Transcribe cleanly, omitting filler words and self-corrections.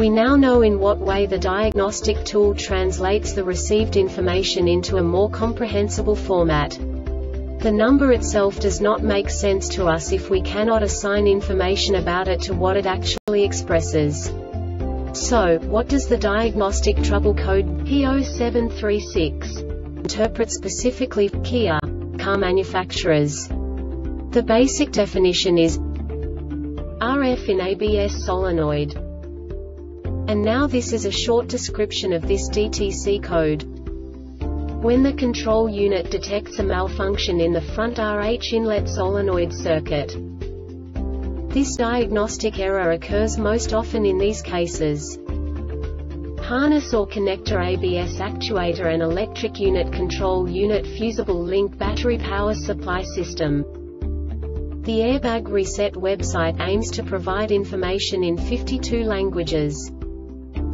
We now know in what way the diagnostic tool translates the received information into a more comprehensible format. The number itself does not make sense to us if we cannot assign information about it to what it actually expresses. So, what does the diagnostic trouble code P0736 interpret specifically for Kia car manufacturers? The basic definition is RF in ABS solenoid. And now this is a short description of this DTC code. When the control unit detects a malfunction in the front RH inlet solenoid circuit. This diagnostic error occurs most often in these cases. Harness or connector ABS actuator and electric unit control unit fusible link battery power supply system. The Airbag Reset website aims to provide information in 52 languages.